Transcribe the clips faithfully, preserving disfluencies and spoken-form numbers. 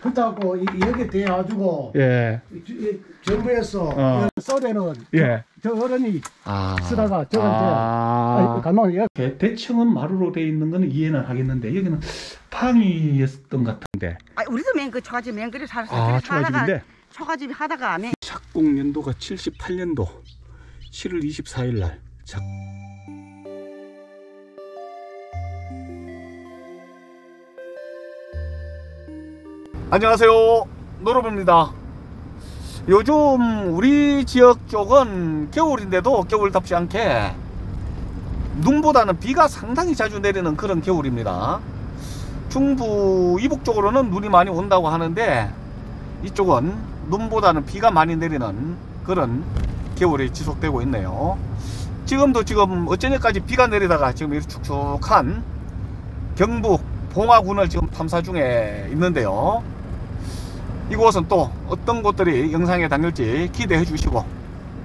그렇다고 여기 대가지고 예. 정부에서 어. 썰에는 예. 저 어른이 아. 쓰다가 저한테 갈망을 아. 대충은 마루로 돼 있는 거는 이해는 하겠는데 여기는 팡이였던 것 같은데. 아, 우리도 맨 그 초가집 맨 그리 살았어요. 아, 초가집인데. 초가집 하다가 안에. 착공 연도가 칠십팔 년도 칠월 이십사일 날 착. 안녕하세요, 노루범입니다. 요즘 우리 지역 쪽은 겨울인데도 겨울답지 않게 눈보다는 비가 상당히 자주 내리는 그런 겨울입니다. 중부 이북 쪽으로는 눈이 많이 온다고 하는데 이쪽은 눈보다는 비가 많이 내리는 그런 겨울이 지속되고 있네요. 지금도 지금 어제까지 비가 내리다가 지금 이렇게 축축한 경북 봉화군을 지금 탐사 중에 있는데요. 이곳은 또 어떤 곳들이 영상에 담길지 기대해 주시고,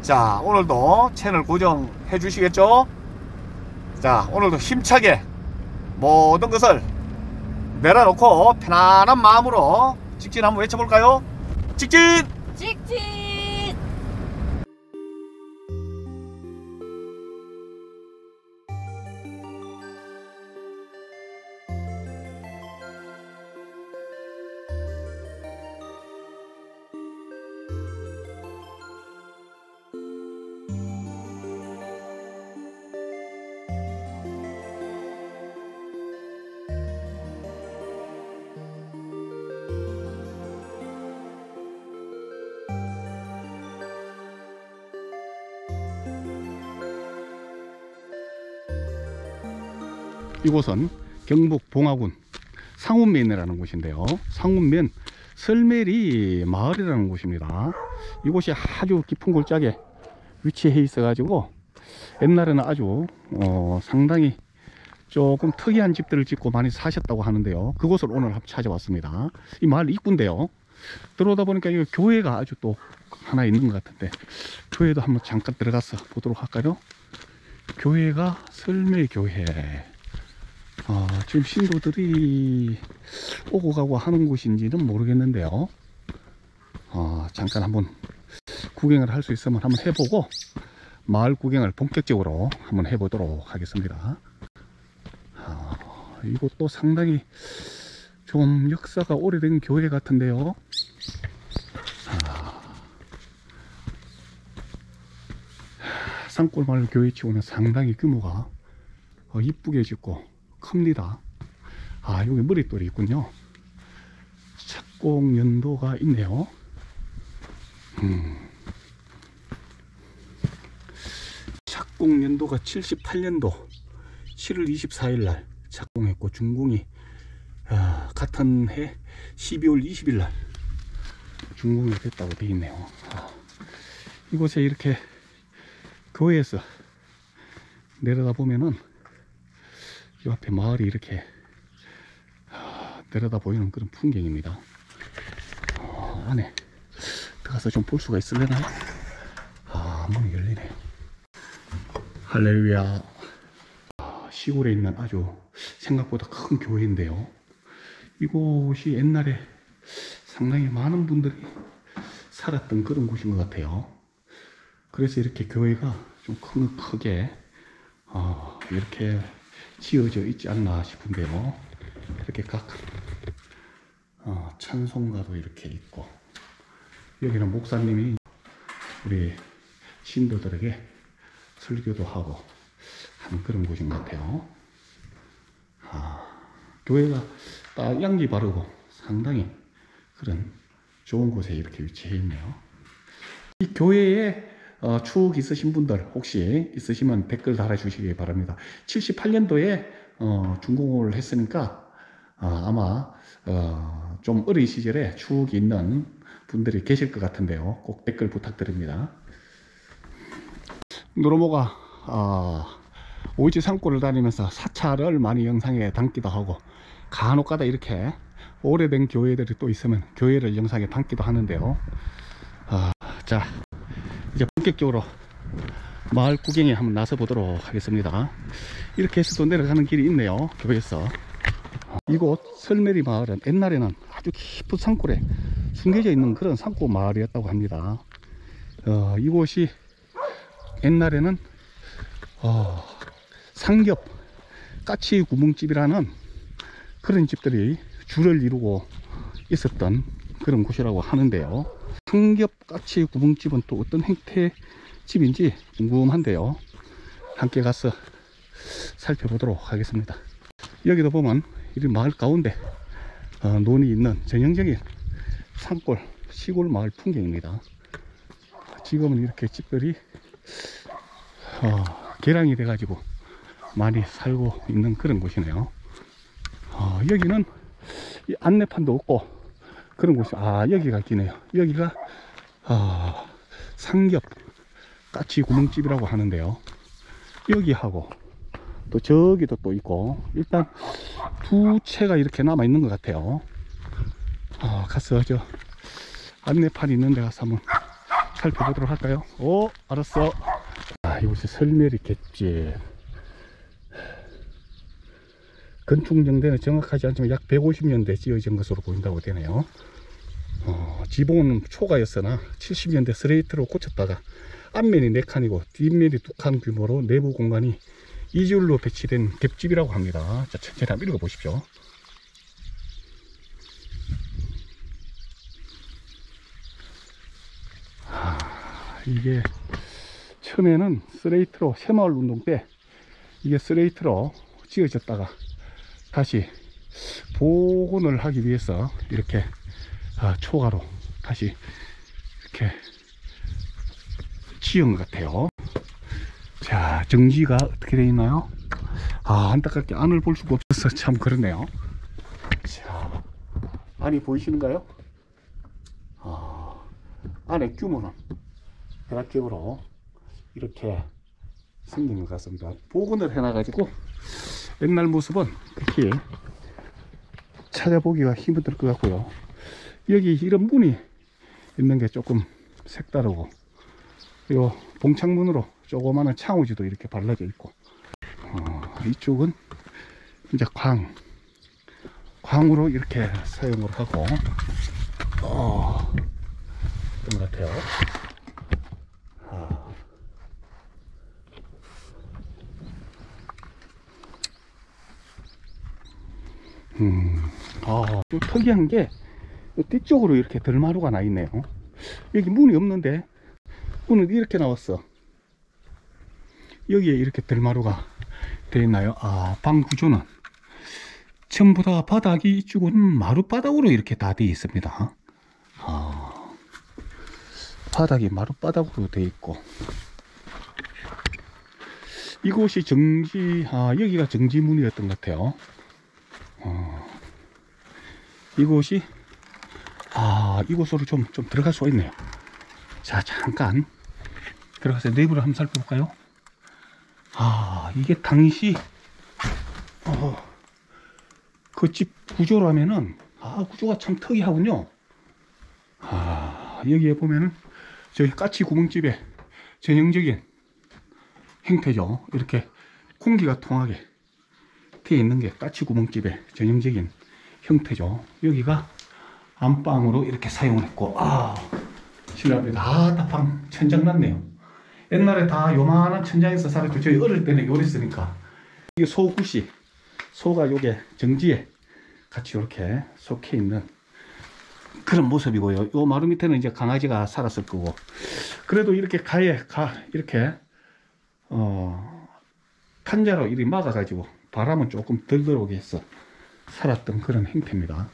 자 오늘도 채널 고정해 주시겠죠? 자 오늘도 힘차게 모든 것을 내려놓고 편안한 마음으로 직진 한번 외쳐볼까요? 직진! 직진! 이곳은 경북 봉화군 상운면이라는 곳인데요. 상운면 설매리 마을이라는 곳입니다. 이곳이 아주 깊은 골짜기에 위치해 있어 가지고 옛날에는 아주 어, 상당히 조금 특이한 집들을 짓고 많이 사셨다고 하는데요. 그곳을 오늘 찾아왔습니다. 이 마을 입구인데요. 들어오다 보니까 이 교회가 아주 또 하나 있는 것 같은데 교회도 한번 잠깐 들어가서 보도록 할까요? 교회가 설매 교회. 아, 지금 신도들이 오고 가고 하는 곳인지는 모르겠는데요. 아, 잠깐 한번 구경을 할 수 있으면 한번 해보고 마을 구경을 본격적으로 한번 해보도록 하겠습니다. 아, 이것도 상당히 좀 역사가 오래된 교회 같은데요. 아, 산골마을 교회치고는 상당히 규모가 이쁘게 짓고 큽니다. 아, 여기 머릿돌이 있군요. 착공 연도가 있네요. 음. 착공 연도가 칠십팔 년도 칠월 이십사일 날 착공했고 준공이 아, 같은 해 십이월 이십일 날 준공이 됐다고 되어 있네요. 아, 이곳에 이렇게 교회에서 내려다 보면은 이 앞에 마을이 이렇게 내려다 보이는 그런 풍경입니다. 어, 안에 들어가서 좀 볼 수가 있으려나? 아, 문이 열리네요. 할렐루야. 아, 시골에 있는 아주 생각보다 큰 교회인데요. 이곳이 옛날에 상당히 많은 분들이 살았던 그런 곳인 것 같아요. 그래서 이렇게 교회가 좀 큰, 크게 어, 이렇게 지어져 있지 않나 싶은데요. 이렇게 각 어, 찬송가도 이렇게 있고 여기는 목사님이 우리 신도들에게 설교도 하고 하는 그런 곳인 것 같아요. 아, 교회가 딱 양지 바르고 상당히 그런 좋은 곳에 이렇게 위치해 있네요. 이 교회에 어, 추억 있으신 분들 혹시 있으시면 댓글 달아주시기 바랍니다. 칠십팔 년도에 어, 준공을 했으니까 어, 아마 어, 좀 어린 시절에 추억이 있는 분들이 계실 것 같은데요. 꼭 댓글 부탁드립니다. 노르모가 어, 오이치 산골을 다니면서 사찰을 많이 영상에 담기도 하고 간혹 가다 이렇게 오래된 교회들이 또 있으면 교회를 영상에 담기도 하는데요. 어, 자. 이제 본격적으로 마을 구경에 한번 나서 보도록 하겠습니다. 이렇게 해서도 내려가는 길이 있네요. 교회에서 이곳 설매리 마을은 옛날에는 아주 깊은 산골에 숨겨져 있는 그런 산골 마을이었다고 합니다. 어, 이곳이 옛날에는 어, 상겹 까치 구멍집이라는 그런 집들이 줄을 이루고 있었던 그런 곳이라고 하는데요. 상겹 까치 구멍집은 또 어떤 형태의 집인지 궁금한데요, 함께 가서 살펴보도록 하겠습니다. 여기도 보면 이 마을 가운데 어, 논이 있는 전형적인 산골 시골 마을 풍경입니다. 지금은 이렇게 집들이 어, 개량이 돼 가지고 많이 살고 있는 그런 곳이네요. 어, 여기는 이 안내판도 없고 그런 곳이, 아 여기가 있네요. 여기가 어, 상겹 까치 구멍집이라고 하는데요, 여기하고 또 저기도 또 있고, 일단 두 채가 이렇게 남아 있는 것 같아요. 어, 가서 저 안내판이 있는 데 가서 한번 살펴보도록 할까요? 오, 알았어. 아, 이곳이 설매리 갯집. 건축 연대는 정확하지 않지만 약 백오십 년대 지어진 것으로 보인다고 되네요. 어, 지붕은 초가였으나 칠십 년대 스레이트로 고쳤다가 앞면이 네 칸이고 뒷면이 두 칸 규모로 내부 공간이 이 줄로 배치된 갯집이라고 합니다. 자, 천천히 한번 읽어보십시오. 아, 이게 처음에는 스레이트로 새마을 운동 때 이게 스레이트로 지어졌다가 다시 복원을 하기 위해서 이렇게 아, 초가로 다시 이렇게 지은 것 같아요. 자, 정지가 어떻게 되어 있나요? 아, 안타깝게 안을 볼 수가 없어서 참 그러네요. 자, 안이 보이시는가요? 아, 안의 규모는 대략적으로 이렇게 생긴 것 같습니다. 복원을 해놔가지고 옛날 모습은 특히 찾아보기가 힘들 것 같고요. 여기 이런 문이 있는 게 조금 색다르고, 요 봉창문으로 조그마한 창호지도 이렇게 발라져 있고, 어, 이쪽은 이제 광 광으로 이렇게 사용을 하고, 어, 그런 것 같아요. 아, 음, 아, 또 특이한 게 뒤쪽으로 이렇게 덜마루가 나 있네요. 여기 문이 없는데 문은 이렇게 나왔어. 여기에 이렇게 덜마루가 되어 있나요? 아, 방 구조는 전부 다 바닥이 이쪽은 마룻바닥으로 이렇게 다 되어 있습니다. 아, 바닥이 마룻바닥으로 되어 있고, 이곳이 정지, 아, 여기가 정지문이었던 것 같아요. 아, 이곳이, 아, 이곳으로 좀, 좀 들어갈 수가 있네요. 자, 잠깐 들어가서 내부를 한번 살펴볼까요? 아, 이게 당시 어, 그 집 구조라면은, 아, 구조가 참 특이하군요. 아, 여기에 보면은 저희 까치 구멍집의 전형적인 형태죠. 이렇게 공기가 통하게 되어 있는 게 까치 구멍집의 전형적인 형태죠. 여기가 안방으로 이렇게 사용을 했고, 아, 실례합니다. 아, 다 방 천장 났네요. 옛날에 다 요만한 천장에서 살았고, 저희 어릴 때는 요리 쓰니까. 이게 소구시, 소가 요게 정지에 같이 이렇게 속해 있는 그런 모습이고요. 요 마루 밑에는 이제 강아지가 살았을 거고. 그래도 이렇게 가에, 가, 이렇게, 어, 탄자로 이리 막아가지고 바람은 조금 덜 들어오게 해서 살았던 그런 형태입니다.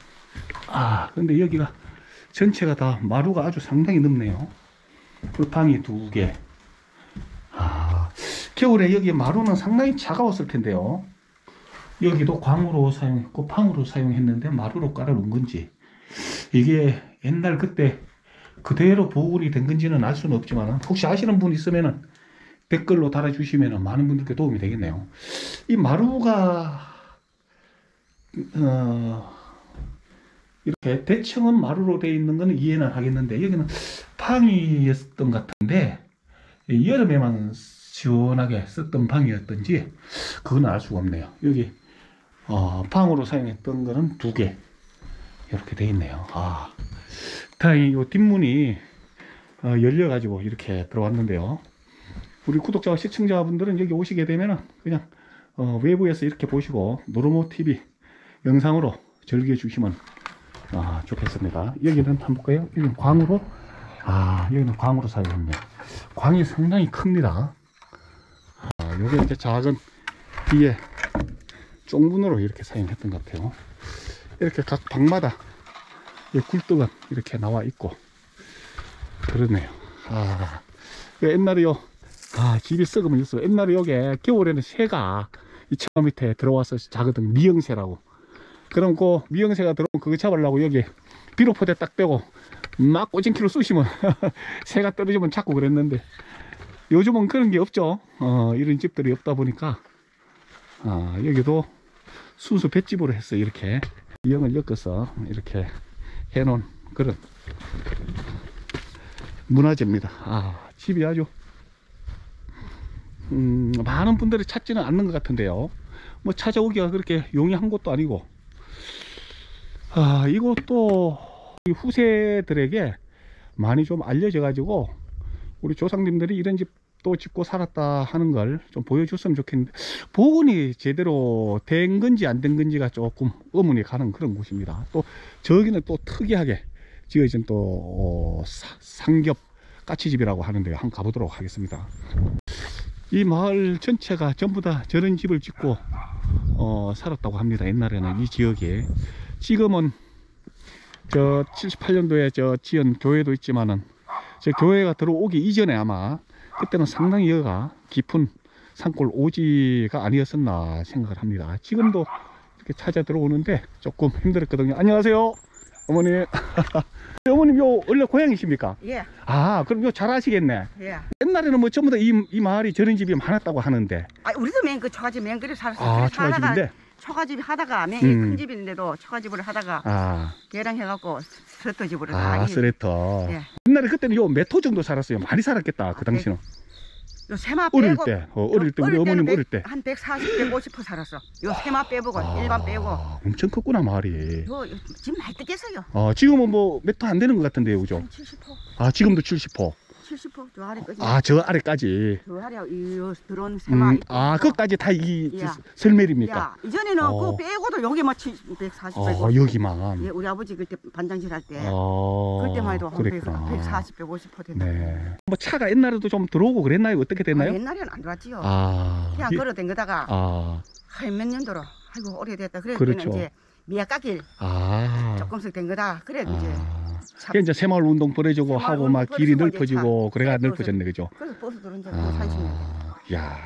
아, 근데 여기가 전체가 다 마루가 아주 상당히 넓네요. 방이 두 개. 아, 겨울에 여기 마루는 상당히 차가웠을 텐데요. 여기도 광으로 사용했고 방으로 사용했는데 마루로 깔아놓은 건지, 이게 옛날 그때 그대로 복원이 된 건지는 알 수는 없지만, 혹시 아시는 분 있으면 댓글로 달아주시면 많은 분들께 도움이 되겠네요. 이 마루가 어... 이렇게 대청은 마루로 되어 있는 건 이해는 하겠는데, 여기는 방이었던 것 같은데 여름에만 시원하게 썼던 방이었던지 그건 알 수가 없네요. 여기 어, 방으로 사용했던 거는 두 개. 이렇게 돼 있네요. 아, 다행히 이 뒷문이 어, 열려가지고 이렇게 들어왔는데요. 우리 구독자와 시청자분들은 여기 오시게 되면은 그냥 어, 외부에서 이렇게 보시고 노르모티비 영상으로 즐겨 주시면 아, 좋겠습니다. 여기는 한번 볼까요? 여기는 광으로, 아, 여기는 광으로 사용합니다. 광이 상당히 큽니다. 아, 요게 이제 작은 뒤에 쪽문으로 이렇게 사용했던 것 같아요. 이렇게 각 방마다 굴뚝은 이렇게 나와 있고 그러네요. 아, 옛날에 요, 아, 집이 썩으면 있어요. 옛날에 요게 겨울에는 새가 이 창 밑에 들어와서 자거든. 미영새라고. 그럼 그 미영새가 들어오면 그거 잡으려고 여기 비료포대 딱 빼고 막 꼬진키로 쑤시면 새가 떨어지면 찾고 그랬는데 요즘은 그런 게 없죠. 어, 이런 집들이 없다 보니까 아, 여기도 순수 뱃집으로 해서 이렇게 이형을 엮어서 이렇게 해놓은 그런 문화재입니다. 아, 집이 아주 음, 많은 분들이 찾지는 않는 것 같은데요. 뭐 찾아오기가 그렇게 용이한 것도 아니고, 아, 이것도 후세들에게 많이 좀 알려져 가지고 우리 조상님들이 이런 집도 짓고 살았다 하는 걸 좀 보여줬으면 좋겠는데, 복원이 제대로 된 건지 안 된 건지가 조금 의문이 가는 그런 곳입니다. 또 저기는 또 특이하게 지어진 또 상겹 까치집이라고 하는데요. 한번 가보도록 하겠습니다. 이 마을 전체가 전부 다 저런 집을 짓고 어, 살았다고 합니다. 옛날에는 이 지역에. 지금은 저 칠십팔 년도에 저 지은 교회도 있지만은 저 교회가 들어오기 이전에 아마 그때는 상당히 여가 깊은 산골 오지가 아니었었나 생각을 합니다. 지금도 이렇게 찾아 들어오는데 조금 힘들었거든요. 안녕하세요, 어머님. 어머님, 요 원래 고향이십니까? 예. 아, 그럼 요 잘 아시겠네. 예. 옛날에는 뭐 전부 다 이 이 마을이 저런 집이 많았다고 하는데. 아, 우리도 맨 그 초가집 맨 그래 살았어. 아, 초가집인데. 초가집 하다가 맨 큰 음. 집인데도 초가집을 하다가 아. 얘랑 해갖고 쓰레터 집으로. 아, 쓰레터. 예. 옛날에 그때는 요 몇 호 정도 살았어요? 많이 살았겠다. 아, 그 당시는. 요 세마 빼고. 어릴 때, 어, 어릴 때 우리 어머님 백, 어릴 때. 한 백사십, 백오십 퍼센트 살았어. 요 세마 빼보고 아, 일반 빼고. 엄청 컸구나 마을이. 요, 요 지금 많이 뜯겼어요. 아, 지금은 뭐 몇 호 안 되는 것 같은데요, 그죠? 칠십 퍼센트. 아, 지금도 칠십 퍼센트. 칠십 퍼센트 저 아래까지. 아, 저 아래까지. 저 아래 요 들어온 세마. 음, 아, 그까지 다 이 설매입니까? 이전에는 어. 그 빼고도 여기만 백사십. 아, 어, 여기만. 예, 우리 아버지 그때 반장질 할 때. 어, 그때만 해도 한 백사십, 백오십 퍼센트 됐나. 네. 뭐 차가 옛날에도 좀 들어오고 그랬나요? 어떻게 됐나요? 아, 옛날에는 안 들어왔지요. 아, 그냥 걸어 댕기다가 아, 한 몇 년도로 아이고 오래됐다. 그래 그렇죠. 이제 미야까길 아, 조금씩 댕기다 그래 아, 이제. 그게 이제 새마을 운동 벌어지고 하고 막 길이 넓어지고 그래가 넓어졌네, 그죠? 그래서 버스 들은 적도 아, 야,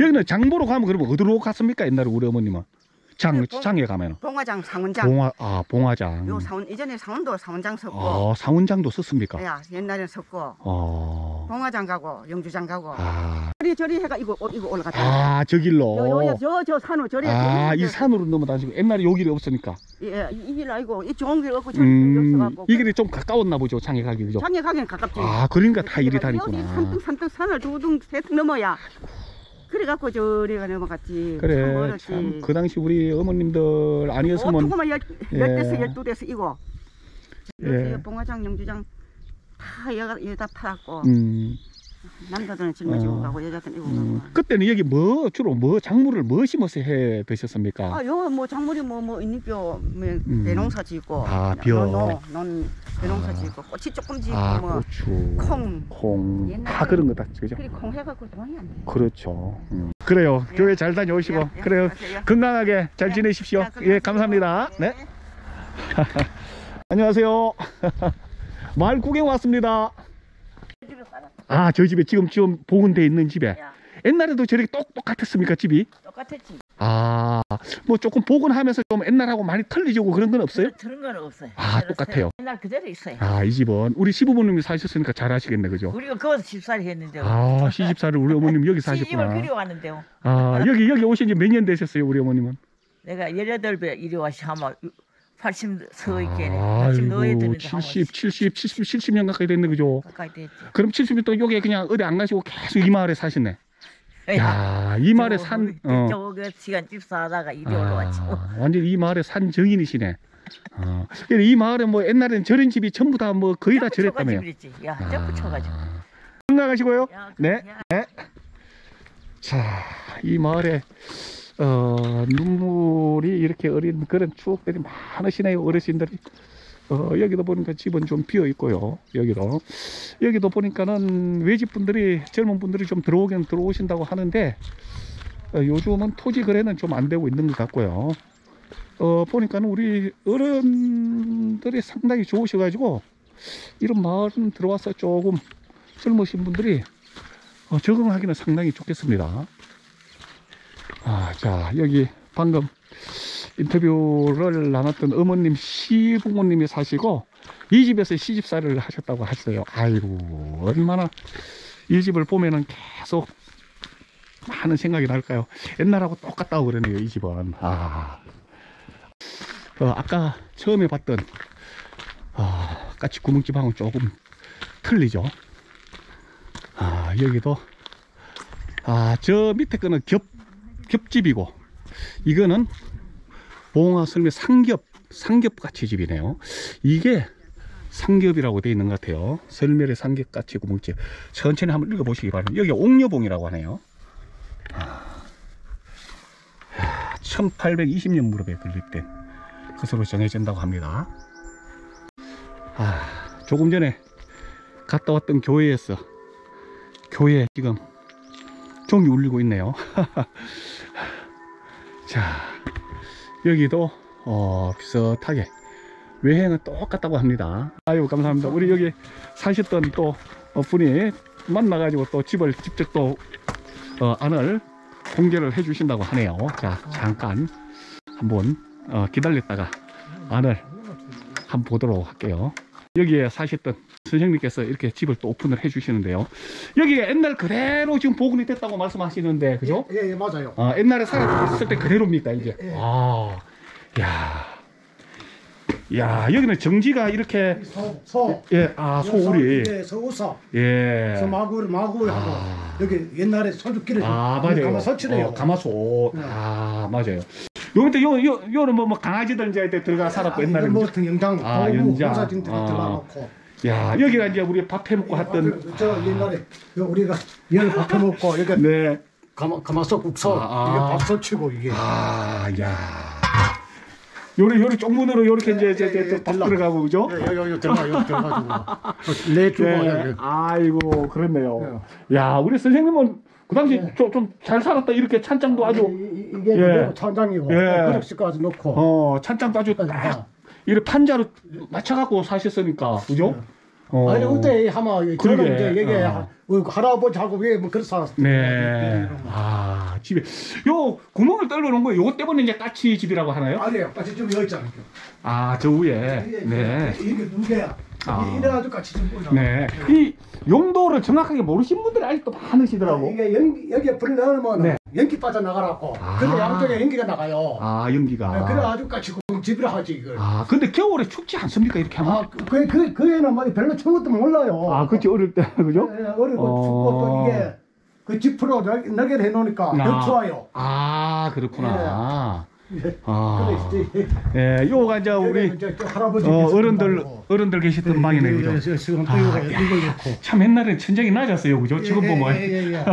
여기는 장 보러 가면 그러면 어디로 갔습니까? 옛날에 우리 어머님은 장, 봉, 장에 가면 봉화장, 상운장. 봉화, 아, 봉화장. 요 상운 이전에 상운도 상운장 섰고. 아, 상운장도 썼습니까? 야, 옛날에는 섰고. 아, 봉화장 가고 영주장 가고. 아, 저리 저리 해가 이거 이거 올라갔다. 아, 저 길로. 저 저 산으로 저리. 아, 이 산으로 넘어다니고 옛날에 요 길이 없으니까. 예, 이 길 아니고 이 좋은 길 없고 저기 없어갖고. 이 길이 좀 가까웠나 보죠, 장에 가기, 그죠? 장에 가기는 가깝지. 아, 그러니까 다 이리 다니구나. 여기 산등 산등 산을 두둥 세등 넘어야. 그래갖고 저리가 넘어갔지. 그래, 참 그 당시 우리 어머님들 아니었으면 조금만 열 대서 열두 대서 이거 봉화장, 영주장 다 여다 팔았고 음. 남자들은 짊어지고 어. 가고 여자들은 이고 음. 가고. 그때는 여기 뭐 주로 뭐 작물을 뭐 심어서 해 드셨습니까? 아, 요 뭐 작물이 뭐 뭐 있니껴 뭐 대농사 짓고. 아, 벼. 논 대농사 짓고 꽃이 조금 짓고 아, 뭐 고추, 콩, 콩 다 그런 거다, 그죠? 그래, 콩 해갖고 돈이 안 돼. 그렇죠. 음. 그래요. 예. 교회 잘 다녀오시고 예. 예. 그래요. 예. 건강하게 잘 예. 지내십시오. 예, 예. 감사합니다. 예. 네. 안녕하세요. 마을 구경 왔습니다. 아, 저희 집에 지금 지금 보건돼 있는 집에 야. 옛날에도 저렇게 똑똑같았습니까, 집이? 똑같았지. 아, 뭐 조금 복원하면서 좀 옛날하고 많이 틀리지고 그런 건 없어요? 그런 건 없어요. 아, 똑같아요. 옛날 그대로 있어요. 아, 이 집은 우리 시부모님이 사셨으니까 잘 아시겠네, 그죠? 우리가 거기서 집사를 했는데요. 아, 시집사를 우리 어머님 여기 사셨구나. 시집을 그리워하는데요. 아, 여기 여기 오신 지 몇 년 되셨어요, 우리 어머님은? 내가 열여덟 배 이리 와서 아마 팔십 서 있게 팔십, 칠십, 칠십, 칠십 년 가까이 됐네, 그죠? 가까이 됐죠. 그럼 칠십 년 또 여기 그냥 어디 안 가시고 계속 이 마을에 사시네. 야, 이 마을에 산 어. 저거 시간 집사하다가 이리 아, 올라왔죠. 완전 이 마을에 산 정인이시네. 어. 이 마을에 뭐 옛날에는 저런 집이 전부 다 뭐 거의 다 저랬다며요. 야, 아. 쳐가지고. 건강하시고요. 야, 네. 네. 자, 이 마을에 어, 눈물이 이렇게 어린 그런 추억들이 많으시네요, 어르신들이. 어, 여기도 보니까 집은 좀 비어 있고요. 여기도 여기도 보니까는 외집분들이, 젊은 분들이 좀 들어오긴 들어오신다고 하는데 어, 요즘은 토지 거래는 좀 안 되고 있는 것 같고요. 어, 보니까는 우리 어른들이 상당히 좋으셔가지고 이런 마을은 들어와서 조금 젊으신 분들이 어, 적응하기는 상당히 좋겠습니다. 아, 자, 여기 방금 인터뷰를 나눴던 어머님 시부모님이 사시고 이 집에서 시집살이를 하셨다고 하셨어요. 아이고, 얼마나 이 집을 보면은 계속 많은 생각이 날까요? 옛날하고 똑같다고 그러네요, 이 집은. 아, 어, 아까 처음에 봤던 어, 까치 구멍집하고는 조금 틀리죠. 아, 여기도 아, 저 밑에 거는 겹 겹집이고 이거는 봉화 설매 상겹, 상겹같이 집이네요. 이게 상겹이라고 되어 있는 것 같아요. 설매의 상겹같이 구멍집. 천천히 한번 읽어보시기 바랍니다. 여기 옥녀봉이라고 하네요. 아, 천팔백이십 년 무렵에 건립된 것으로 정해진다고 합니다. 아, 조금 전에 갔다 왔던 교회에서 교회 지금 종이 울리고 있네요. 자, 여기도 어, 비슷하게 외형은 똑같다고 합니다. 아유, 감사합니다. 우리 여기 사셨던 또 어, 분이 만나가지고 또 집을 직접 또 어, 안을 공개를 해주신다고 하네요. 자, 잠깐 한번 어, 기다렸다가 안을 한번 보도록 할게요. 여기에 사셨던 선생님께서 이렇게 집을 또 오픈을 해주시는데요. 여기가 옛날 그대로 지금 복원이 됐다고 말씀하시는데, 그죠? 예, 예, 맞아요. 아, 옛날에 살았을 때 그대로입니까, 이게? 예. 아, 야, 야, 여기는 정지가 이렇게 소, 소, 예, 아, 소우리, 예, 소우사, 예, 소마구, 마구하고 아. 여기 옛날에 소주끼를 아, 맞아요. 가마솥이네요. 어, 가마솥, 네. 아, 맞아요. 요때 요, 요, 요는 뭐, 뭐 강아지들 이제 들어가 살았고, 아, 옛날에 뭐 같은 영장, 아, 연장, 공사진 아. 들어가놓고. 야, 여기가 이제 우리 밥해 먹고 예, 했던 아, 저 옛날에 우리가 여기 밥해 먹고 여기 네, 가마 가마솥 국솥 아, 이게 밥솥 치고 이게. 아, 야. 요리 요리 쪽문으로 요렇게 예, 이제 예, 예, 밥 예, 들어가고 그죠? 예, 여기 여기 들어가 여기 들어가지고. 네, 주방. 아이고, 그렇네요. 예. 야, 우리 선생님은 그 당시 예. 좀 잘 살았다. 이렇게 찬장도 아주 이, 이, 이게 예. 찬장이고 예. 그릇까지 넣고. 어, 찬장도 아주 딱 이렇게 판자로 맞춰갖고 사셨으니까, 그죠? 네. 어. 아니, 그때 아마 저는 이제 이게 어. 할아버지하고 왜 뭐 그렇게 살았어요. 네. 아, 집에 요 구멍을 뚫어 놓은 거 요것 때문에 이제 까치 집이라고 하나요? 아니에요, 까치 좀 열잖아요. 아, 저 위에. 네. 네. 이게 두 개야. 아. 이래가지고 까치 좀 보자. 네. 이 용도를 정확하게 모르신 분들이 아직도 많으시더라고. 아, 이게 연기, 여기에 불을 넣으면 네. 연기 빠져나가라고. 아. 근데 양쪽에 연기가 나가요. 아, 연기가. 네, 그래가지고 까치 집이라 하지 이걸. 아, 근데 겨울에 춥지 않습니까 이렇게 하면? 아, 그, 그, 그 애는 뭐 별로 추운 것도 몰라요. 아, 그렇지, 어릴 때 그죠? 네, 어리고 어... 춥고 또 이게 그 지프로 날개를 해놓으니까 아. 더 추워요. 아, 그렇구나. 네. 네. 아, 예, 네, 요가 이제 우리 이제 할아버지 어, 어른들 어른들 계시던 네, 방이네, 그죠? 예, 지금 또 요가 이걸 놓고 참 옛날에 천장이 낮았어요, 그죠? 지금 예, 보면. 예, 예, 예.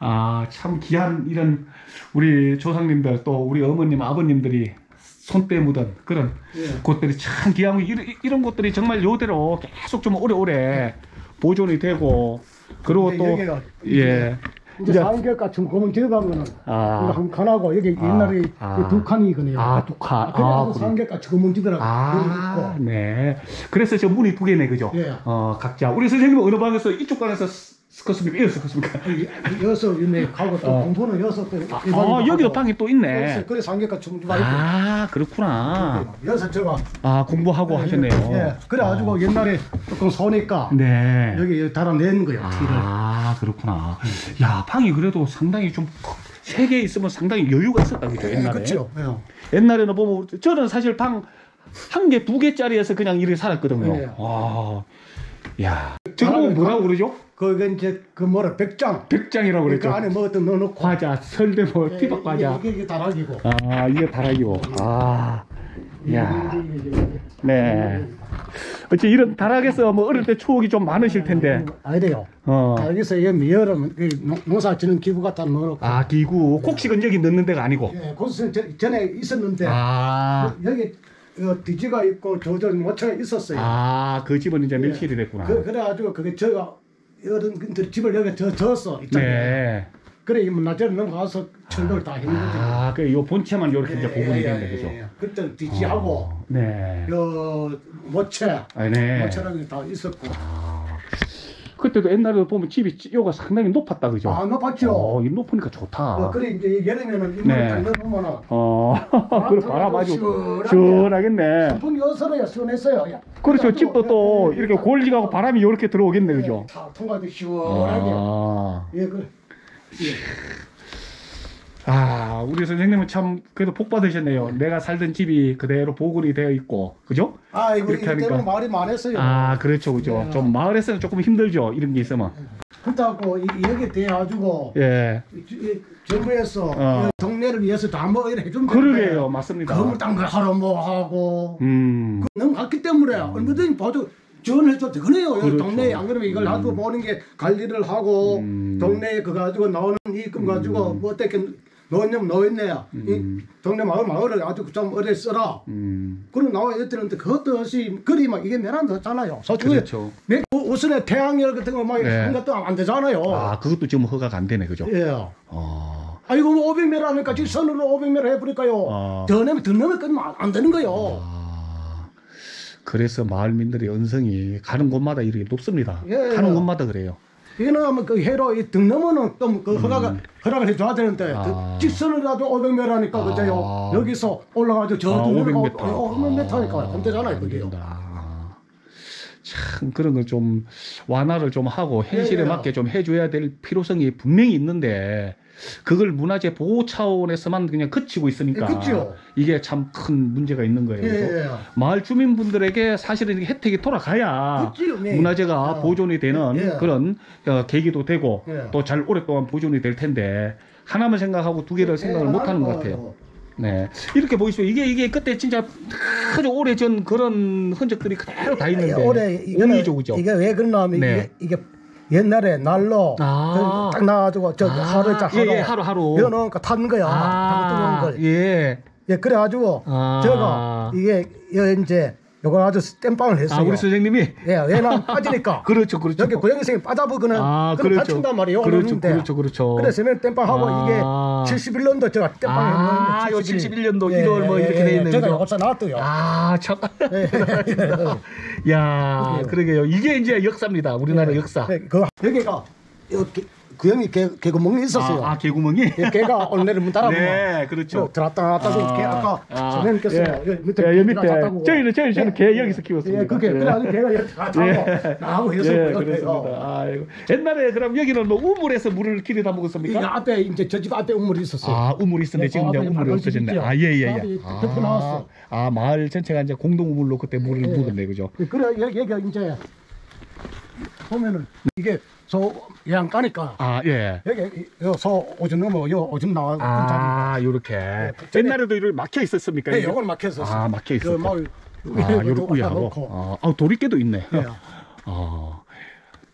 아, 참 귀한 이런 우리 조상님들 또 우리 어머님 아버님들이 손때 묻은 그런 예. 곳들이 참 귀하고 이런, 이런 곳들이 정말 요대로 계속 좀 오래오래 보존이 되고 그리고 또 예. 이제 삼겹 같은 고문 들어가면은 아. 한 칸하고 여기 아. 옛날에 아. 두 칸이거든요. 아, 두 칸. 아, 삼겹 같이 고문 들어가고. 아, 네. 그래서 저 문이 두 개네, 그죠? 예. 어, 각자 우리 선생님 어느 방에서 이쪽 방에서 스커스입니까? 여섯 스커스입니까? 여섯 있네. 가고 또 공포는 여섯 대. 아, 여기도 방이 또 있네. 그래, 상계가 충주가 있고. 아, 그렇구나. 여섯 제가. 아, 공부하고 네, 하셨네요. 네. 그래가지고 아. 옛날에 조금 서니까. 네. 여기 달아낸 거예요. 아, 티를. 그렇구나. 야, 방이 그래도 상당히 좀 세 개 있으면 상당히 여유가 있었다, 그죠? 옛날에. 네, 그렇죠. 네. 옛날에는 보면 저는 사실 방 한 개, 두 개짜리에서 그냥 이렇게 살았거든요. 네. 와. 야. 저거 뭐라고 그러죠? 그건 이제 그 뭐라 백장. 백장이라고 그랬죠. 그 안에 뭐 어떤 넣어놓고 과자, 설매 뭐 네, 피박 과자. 이게, 이게 다락이고. 아, 이게 다락이고. 아, 야. 네. 어째 이런 다락에서 뭐 어릴 때 추억이 좀 많으실 텐데. 아니래요. 어. 여기서 이 미열은 농사지는 기구 갖다 넣어놓고. 아, 기구. 곡식은 여기 넣는 데가 아니고. 예, 곡식은 전에 있었는데. 아. 여기. 그 뒤지가 있고 조절 모처가 있었어요. 아, 그 집은 이제 밀실이 네. 됐구나. 그, 그래가지고 그게 저가 어른들 집을 여기 저 졌어 있잖아요. 네. 그래 이 문화재를 넘어가서 철벽을 다 했는 거죠. 아, 그 요 본체만 요렇게 네, 이제 구분이 된 거죠. 예, 예, 예. 그때 뒤지하고 어, 네. 요 모체, 아, 네. 모처럼 다 있었고. 아, 그때도 옛날에 보면 집이 요가 상당히 높았다 그죠? 아, 높았죠. 어, 이 높으니까 좋다. 어, 그래 이제 여름에는 이물을 다 넣어보면은 어, 그래 바람 아주 시원하겠네. 선풍기 어서라야 시원했어요. 그렇죠. 집도 또 이렇게 골직하고 바람이 이렇게 들어오겠네 그죠? 다 통과도 시원하게. 예, 그래. 아, 우리 선생님은 참 그래도 복 받으셨네요. 내가 살던 집이 그대로 보존이 되어 있고, 그죠? 아, 이거 때문에 마을이 많았어요. 아, 그렇죠, 그죠. 예. 좀 마을에서는 조금 힘들죠, 이런 게 있으면. 그렇다고 여기 대가지고 예. 정부에서 어. 동네를 위해서 다 뭐 이래 해준 거예요. 그러게요, 맞습니다. 건물 땅 걸 하러 뭐 하고, 음, 너무 갔기 때문에 음. 얼마든지 봐도. 지원해줘도 되거네요. 그렇죠. 동네에 안 그러면 이걸 놔두고 음. 보는 게 관리를 하고 음. 동네에 그 가지고 나오는 이금 가지고 음. 뭐 어떻게 넣었냐면 넣었네요. 음. 이 동네 마을 마을을 아주 좀 어려 써라. 음. 그리고 나와 애들한테 그것도 없이 그리 막 이게 몇안 되잖아요. 그렇죠. 우선에 태양열 같은 거막 네. 한 것도 안 되잖아요. 아, 그것도 지금 허가가 안 되네, 그죠? 예. 어. 아, 이거 뭐 오백 미터 하니까 지금 선으로 오백 미터 해버릴까요? 아. 더 넘으면 더 넘으면 안 되는 거예요. 아. 그래서 마을민들의 언성이 가는 곳마다 이렇게 높습니다. 예, 예. 가는 곳마다 그래요. 이놈은 그 해로 이 등넘어는 좀 그 허락을 음. 허락을 해줘야 되는데 아. 직선이라도 오백 미터라니까 아. 그제요. 여기서 올라가서 저 등넘어가 오백 미터니까 안 되잖아요, 그게요. 참 그런 걸 좀 완화를 좀 하고 현실에 예, 예. 맞게 좀 해줘야 될 필요성이 분명히 있는데 그걸 문화재 보호 차원에서만 그냥 그치고 있으니까 예, 그치요. 이게 참 큰 문제가 있는 거예요. 예, 예. 마을 주민분들에게 사실은 혜택이 돌아가야 그치요, 네. 문화재가 아, 보존이 되는 예, 예. 그런 어, 계기도 되고 예. 또 잘 오랫동안 보존이 될 텐데 하나만 생각하고 두 개를 예, 생각을 예, 못하는 것 같아요. 거. 네, 이렇게 보이시죠. 이게 이게 그때 진짜 아주 오래전 그런 흔적들이 그대로 다 있는데 올해 이거죠, 그죠? 이게 왜 그러냐면 네. 이게, 이게 옛날에 날로 아 딱 나가지고 저 아 하루 자 하루 예, 예, 하루 하루 이러니까 탄 거야. 아 뜨거운 거. 예, 예, 그래가지고 아 제가 이게 이제 요걸 아주 땜빵을 했어요. 아, 우리 선생님이? 예, 왜냐면 빠지니까. 그렇죠, 그렇죠. 여기 고양이생이 빠져보거나. 아, 그렇죠. 다친단 말이에요. 그렇죠, 그렇죠, 그렇죠. 그래서 땜빵하고 아. 이게 칠십일 년도 제가 땜빵을 했는데. 아, 요 칠십일 년도 예, 일월 뭐 예, 이렇게 예, 돼 있는 제가 여기서 나왔어요. 아, 참. 예. 이야, 그러게요. 이게 이제 역사입니다. 우리나라 예. 역사. 예, 그, 여기가. 여기. 그 형이 개, 개구멍이 있었어요. 아, 아 개구멍이? 예, 개가 얼레를 문 따라고. 네, 그렇죠. 들었다 나왔다 아, 개 아까 선생님께서 아, 예, 밑에 예, 밑에 저희는 저희는 저는 개 예, 여기서 키웠습니다. 예, 그게 그래 아주 개가 여기 다 타고 나하고 했었어요. 그렇습니다. 아이고. 옛날에 그럼 여기는 뭐 우물에서 물을 길이다 먹었습니까? 이 앞에 이제 저 집 앞에 우물이 있었어요. 아, 우물이 있었는데 예, 지금 이제 우물이 없어졌네. 아, 예예예. 예, 예. 덮어 나왔어. 아, 아, 마을 전체가 이제 공동 우물로 그때 물을 예, 묻었네, 그죠? 예, 그래 여기가 이제 보면은 이게 소 양가니까 아 예 여기 소 오줌 넘어 요 오줌 나와 아 요렇게 예, 옛날에도 이렇게 막혀 있었습니까? 네, 요건 막혀 있었어. 아 막혀 있었어. 아 요렇게 우야하고 아 도리깨도 있네. 예. 아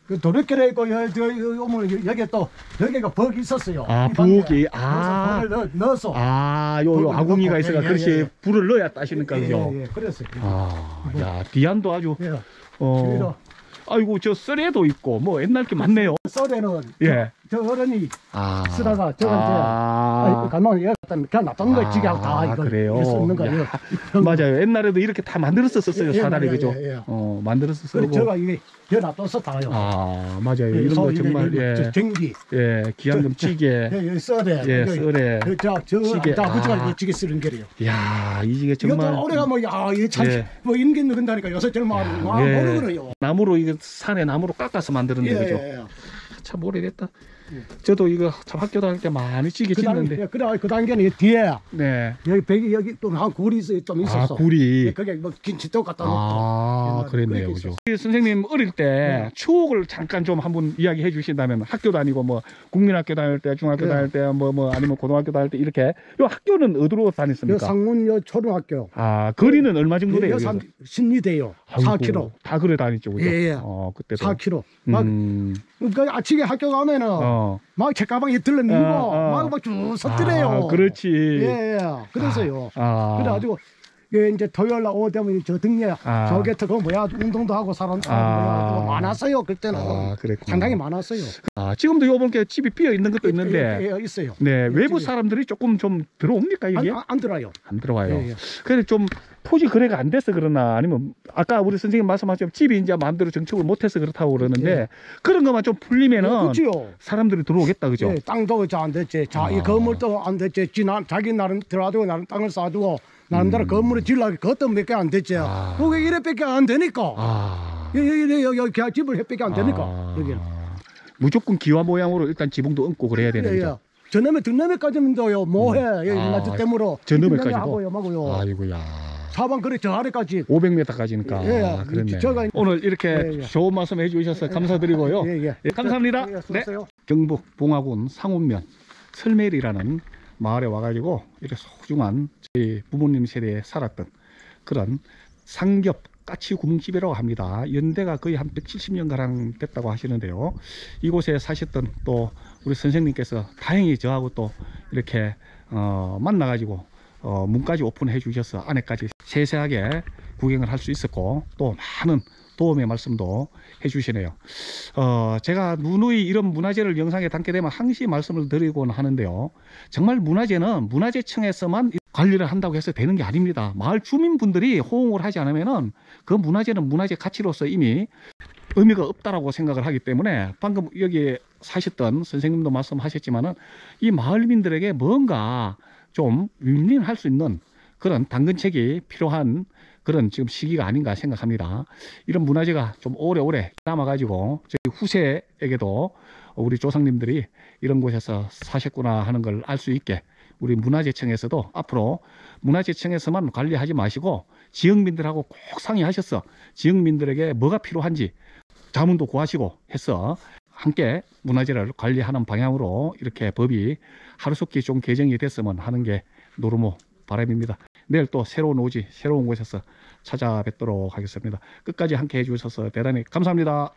그 도리깨에 있고 여기 오면 여기 또 여기가 벅이 있었어요. 아 벅이 아 불을 넣어서 아 요 아궁이가 있어가 그렇지 불을 넣어야 따시니까 그죠? 예 그랬어요. 아 야 비안도 아주 어. 아이고 저 썰에도 있고 뭐 옛날 게 많네요. 썰에는 예. 저, 저 어른이 아. 쓰다가 저한테 아. 가만 이렇게 그냥 놔둔 걸 지게 하고 다 이거 그래요. 있는 거예요. 맞아요. 옛날에도 이렇게 다 만들었었어요. 예, 사다리 예, 그죠? 예, 예. 어 만들었었어요. 제가 이게 여 놔뒀어 다요. 아 맞아요. 예, 이런 거 정말 이게, 예. 전기 예 기안금 찌개 예 썰에 예 썰에 저 찌개 다 부지가 이 찌개 쓰는 게래요. 이야 이 찌개 정말 이것도 올해가 뭐 야 이 참 뭐 인기 넣는다니까 요새 젊은 와 모르거든요. 나무로 이게 산에 나무로 깎아서 만드는 데 그죠? 참 오래됐다. 저도 이거 참 학교 다닐 때 많이 찌개 그 찌는데. 예, 그래, 그 단계는 뒤에. 네. 여기 백이 여기 또 한 굴이 좀 있었어. 아, 굴이. 예, 그게 뭐 김치떡 갖다 놓고. 아, 그랬네요, 그죠. 선생님 어릴 때 네. 추억을 잠깐 좀 한번 이야기해 주신다면, 학교 다니고 뭐 국민학교 다닐 때, 중학교 네. 다닐 때, 뭐뭐 뭐 아니면 고등학교 다닐 때 이렇게. 요 학교는 어디로 다녔습니까? 요 상운면 초등학교. 아, 거리는 그, 얼마 정도 돼요? 십리 대요. 사 킬로미터. 다 그래 다니죠, 그죠? 예, 예. 어, 그때. 사 킬로미터. 막 음. 그러니까 아침에 학교 가면은. 어. 막 책가방에 들러밀고 막 막 쭉 섰더래요. 아, 그렇지. 예, 예. 그래서요. 아, 아. 그래가지고 예, 이제 토요일 날 오후 되면 저 등에 아. 저게 그 뭐야 운동도 하고 사람 아. 뭐 많았어요 그때는. 아, 그랬구나. 상당히 많았어요. 아, 지금도 요번 게 집이 비어 있는 것도 있는데 예, 예, 있어요. 네, 외부 집이. 사람들이 조금 좀 들어옵니까 이게? 안, 안 들어와요. 안 들어와요. 예, 예. 그래 좀 토지 거래가 안 돼서 그러나 아니면 아까 우리 선생님 말씀하신 집이 이제 마음대로 정착을 못해서 그렇다고 그러는데 예. 그런 것만 좀 풀리면은 예, 사람들이 들어오겠다 그죠? 예, 땅도 잘 안 됐지, 자, 이 건물도 안 됐지, 지난 자기 나름 들어와도 나름 땅을 쌓아두고 나름대로 음. 건물을 질러기 그것도 몇 개 안 됐지. 아. 그게 이래밖에 안 되니까. 아. 여기 여기 여기 집을 해밖에 안 되니까 아. 여기는 무조건 기와 모양으로 일단 지붕도 얹고 그래야 되는 거죠. 예, 예. 저놈에 등놈에까지는요 뭐해 음. 예, 아. 저 때문에 저놈에까지도 하고요, 하고요. 아이고야. 사방 그래 저 아래까지 오백 미터까지니까. 예, 아, 그렇네. 제가 오늘 이렇게 예, 예. 좋은 말씀 해주셔서 예, 감사드리고요. 예, 예. 예, 감사합니다. 예, 네. 경북 봉화군 상운면 설매리라는 마을에 와가지고 이렇게 소중한 저희 부모님 세대에 살았던 그런 상겹 까치 구멍집이라고 합니다. 연대가 거의 한 백칠십 년가량 됐다고 하시는데요. 이곳에 사셨던 또 우리 선생님께서 다행히 저하고 또 이렇게 어, 만나가지고. 어, 문까지 오픈해 주셔서 안에까지 세세하게 구경을 할 수 있었고 또 많은 도움의 말씀도 해 주시네요. 어, 제가 누누이 이런 문화재를 영상에 담게 되면 항시 말씀을 드리곤 하는데요. 정말 문화재는 문화재청에서만 관리를 한다고 해서 되는 게 아닙니다. 마을 주민분들이 호응을 하지 않으면은 그 문화재는 문화재 가치로서 이미 의미가 없다라고 생각을 하기 때문에 방금 여기 사셨던 선생님도 말씀하셨지만은 이 마을민들에게 뭔가 좀 윈윈할 수 있는 그런 당근책이 필요한 그런 지금 시기가 아닌가 생각합니다. 이런 문화재가 좀 오래오래 남아가지고 저희 후세에게도 우리 조상님들이 이런 곳에서 사셨구나 하는 걸 알 수 있게 우리 문화재청에서도 앞으로 문화재청에서만 관리하지 마시고 지역민들하고 꼭 상의하셔서 지역민들에게 뭐가 필요한지 자문도 구하시고 해서 함께 문화재를 관리하는 방향으로 이렇게 법이 하루속히 좀 개정이 됐으면 하는 게 노르모 바람입니다. 내일 또 새로운 오지, 새로운 곳에서 찾아뵙도록 하겠습니다. 끝까지 함께 해주셔서 대단히 감사합니다.